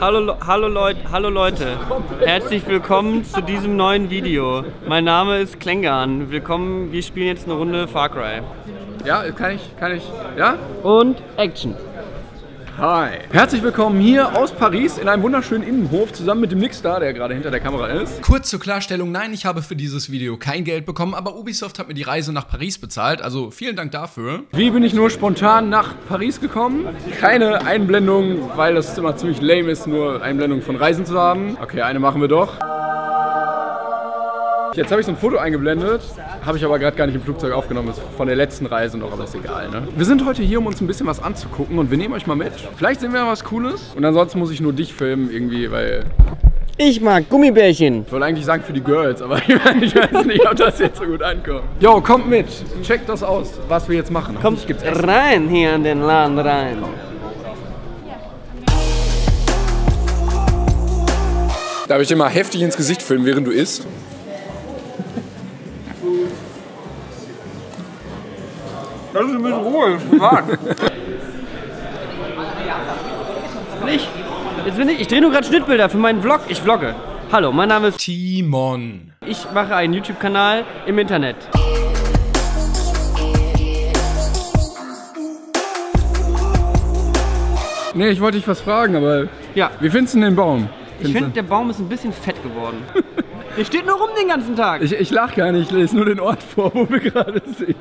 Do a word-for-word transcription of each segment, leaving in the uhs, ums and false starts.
Hallo, hallo, Leut, hallo Leute, herzlich willkommen zu diesem neuen Video. Mein Name ist Klengan. Willkommen, wir spielen jetzt eine Runde Far Cry. Ja, kann ich, kann ich, ja? Und Action. Hi. Herzlich willkommen hier aus Paris in einem wunderschönen Innenhof zusammen mit dem Nixstar, der gerade hinter der Kamera ist. Kurz zur Klarstellung, nein, ich habe für dieses Video kein Geld bekommen, aber Ubisoft hat mir die Reise nach Paris bezahlt, also vielen Dank dafür. Wie bin ich nur spontan nach Paris gekommen? Keine Einblendung, weil das immer ziemlich lame ist, nur Einblendung von Reisen zu haben. Okay, eine machen wir doch. Jetzt habe ich so ein Foto eingeblendet, habe ich aber gerade gar nicht im Flugzeug aufgenommen, ist von der letzten Reise noch, aber ist egal, ne? Wir sind heute hier, um uns ein bisschen was anzugucken und wir nehmen euch mal mit. Vielleicht sehen wir was Cooles und ansonsten muss ich nur dich filmen irgendwie, weil... Ich mag Gummibärchen. Ich wollte eigentlich sagen für die Girls, aber ich weiß nicht, ob das jetzt so gut ankommt. Jo, kommt mit, checkt das aus, was wir jetzt machen. Kommt gibt's Essen. Rein hier in den Laden rein. Darf ich dir mal heftig ins Gesicht filmen, während du isst? Das ist ein bisschen ruhig, privat. Nicht. Jetzt bin ich. Ich drehe nur gerade Schnittbilder für meinen Vlog. Ich vlogge. Hallo, mein Name ist Timon. Ich mache einen YouTube-Kanal im Internet. Nee, ich wollte dich was fragen, aber. Ja. Wie findest du den Baum? Findest ich finde, der Baum ist ein bisschen fett geworden. Der steht nur rum den ganzen Tag. Ich, ich lach gar nicht, ich lese nur den Ort vor, wo wir gerade sind.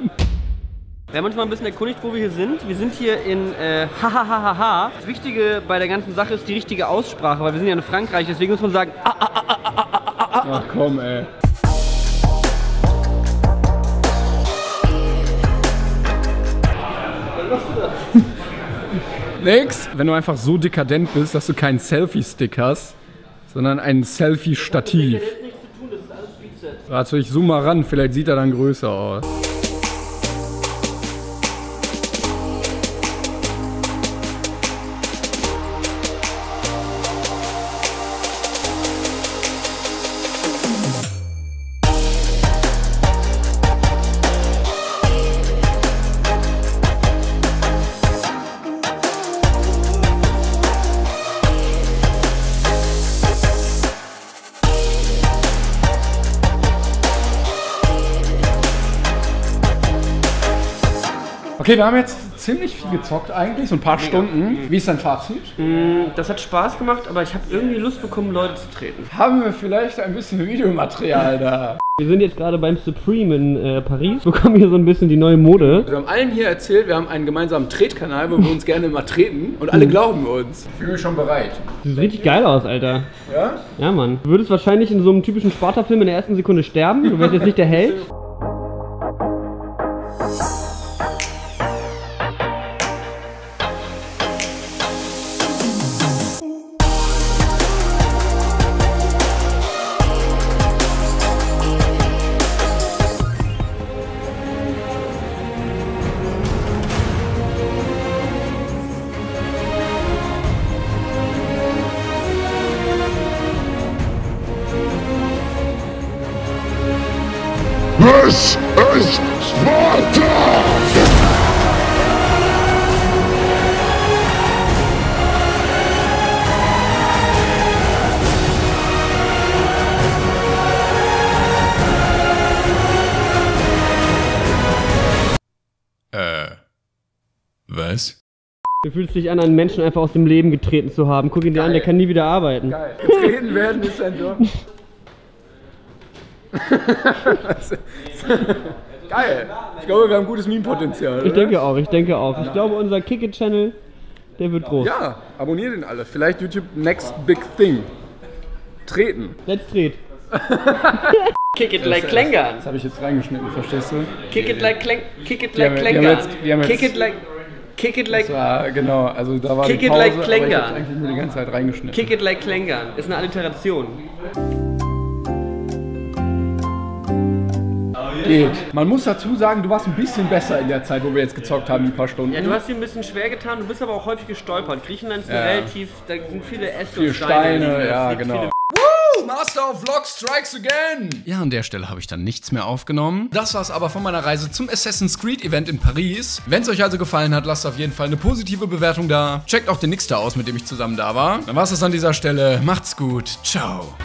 Wir haben uns mal ein bisschen erkundigt, wo wir hier sind. Wir sind hier in äh, Hahaha. Das Wichtige bei der ganzen Sache ist die richtige Aussprache, weil wir sind ja in Frankreich, deswegen muss man sagen ah, ah, ah, ah, ah, ah, ah. Ach komm, ey. Was ist das? Nix. Wenn du einfach so dekadent bist, dass du keinen Selfie-Stick hast, sondern einen Selfie-Stativ. Warte, ich zoome mal ran, vielleicht sieht er dann größer aus. Okay, wir haben jetzt ziemlich viel gezockt eigentlich, so ein paar Mega. Stunden. Wie ist dein Fazit? Das hat Spaß gemacht, aber ich habe irgendwie Lust bekommen, Leute zu treten. Haben wir vielleicht ein bisschen Videomaterial da? Wir sind jetzt gerade beim Supreme in äh, Paris, bekommen hier so ein bisschen die neue Mode. Wir haben allen hier erzählt, wir haben einen gemeinsamen Tretkanal, wo wir uns gerne immer treten und alle glauben uns. Ich fühle mich schon bereit. Du siehst richtig geil aus, Alter. Ja? Ja, Mann. Du würdest wahrscheinlich in so einem typischen Sparta-Film in der ersten Sekunde sterben, du wärst jetzt nicht der Held. Es ist Sparta! Äh, was? Du fühlst dich an, einen Menschen einfach aus dem Leben getreten zu haben. Guck ihn dir an, der kann nie wieder arbeiten. Geil. Getreten werden ist ein Job. Geil! Ich glaube, wir haben gutes Meme-Potenzial. Ich denke auch, ich denke auch. Ich glaube, unser Kick-It-Channel, der wird groß. Ja, abonniert den alle. Vielleicht YouTube Next Big Thing. Treten. Let's treten. Kick it like Klengan. Das habe ich jetzt reingeschnitten, verstehst du? Kick it like Klengan. Kick it like Klengan. Kick it like... Kick it like... Das war, genau, also da war die Pause, aber ich habe eigentlich nur die ganze Zeit reingeschnitten. Kick it like Klengan. Ist eine Alliteration. Geht. Man muss dazu sagen, du warst ein bisschen besser in der Zeit, wo wir jetzt gezockt haben, ein paar Stunden. Ja, du hast dir ein bisschen schwer getan, du bist aber auch häufig gestolpert. Griechenland ist ja relativ, da sind viele Äste und Steine. Steine ja, genau. Woo! Master of Vlog strikes again! Ja, an der Stelle habe ich dann nichts mehr aufgenommen. Das war's aber von meiner Reise zum Assassin's Creed Event in Paris. Wenn es euch also gefallen hat, lasst auf jeden Fall eine positive Bewertung da. Checkt auch den Nixstar aus, mit dem ich zusammen da war. Dann war's das an dieser Stelle. Macht's gut. Ciao.